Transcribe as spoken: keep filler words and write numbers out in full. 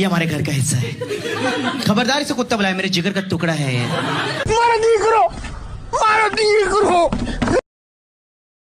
ये हमारे घर का हिस्सा है। खबरदार इसे कुत्ता बुलाया, मेरे जिगर का टुकड़ा है ये। मारो, दी करो, मारो, दी